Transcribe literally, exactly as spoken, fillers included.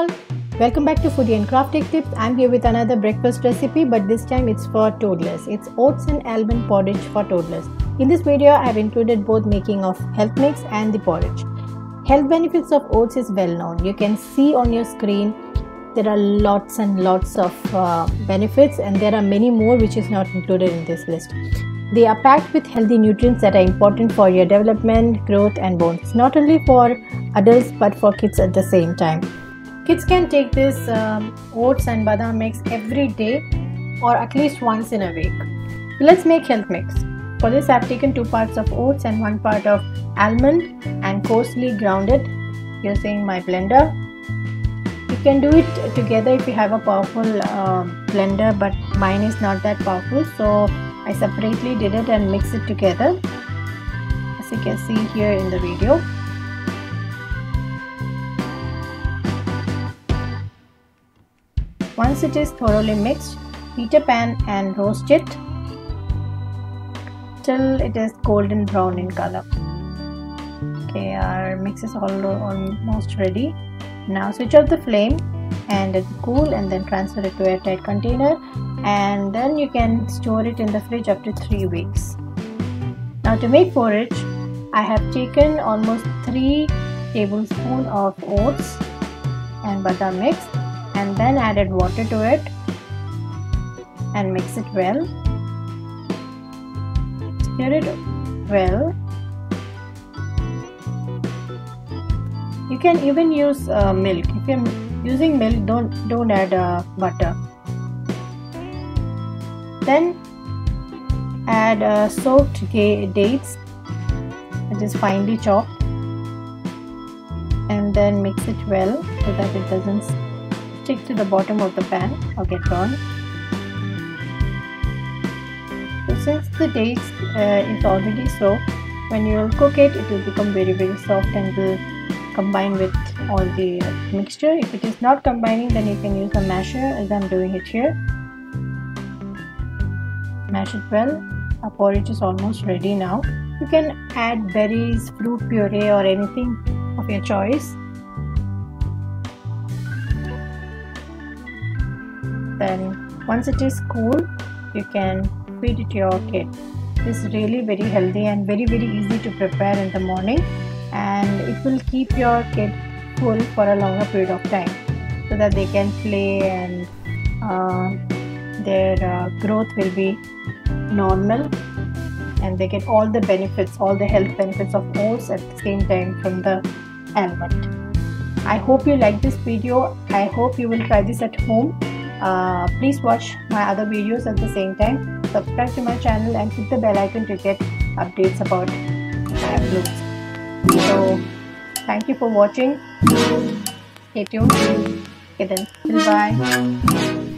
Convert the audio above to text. all, welcome back to Foodie and Craft Tech Tips. I'm here with another breakfast recipe, but this time it's for toddlers. It's oats and almond porridge for toddlers. In this video, I've included both making of health mix and the porridge. Health benefits of oats is well known. You can see on your screen there are lots and lots of uh, benefits, and there are many more which is not included in this list. They are packed with healthy nutrients that are important for your development, growth and bones. Not only for adults but for kids at the same time. Kids can take this um, oats and badam mix every day or at least once in a week. So let's make health mix. For this I have taken two parts of oats and one part of almond and coarsely ground it using my blender. You can do it together if you have a powerful uh, blender, but mine is not that powerful, so I separately did it and mixed it together, as you can see here in the video. Once it is thoroughly mixed, heat a pan and roast it till it is golden brown in color. Okay, our mix is almost ready. Now switch off the flame and let it cool, and then transfer it to an airtight container, and then you can store it in the fridge up to three weeks. Now to make porridge, I have taken almost three tablespoons of oats and badam mix and then added water to it and mix it well. Stir it well. You can even use uh, milk. If you're using milk, don't, don't add uh, butter. Then add uh, soaked dates, which is finely chopped, and then mix it well so that it doesn't stick to the bottom of the pan or get burned. So since the dates uh, is already soaked, when you will cook it, it will become very very soft and will combine with all the mixture. If it is not combining, then you can use a masher, as I'm doing it here. Mash it well. Our porridge is almost ready now. You can add berries, fruit puree or anything of your choice. Then once it is cool, you can feed it to your kid. It's really very healthy and very very easy to prepare in the morning, and it will keep your kid full for a longer period of time so that they can play, and uh, their uh, growth will be normal and they get all the benefits, all the health benefits of oats at the same time from the almond. I hope you like this video. I hope you will try this at home. Uh, please watch my other videos at the same time. Subscribe to my channel and hit the bell icon to get updates about my uploads. So thank you for watching. Stay tuned. Okay then. Bye.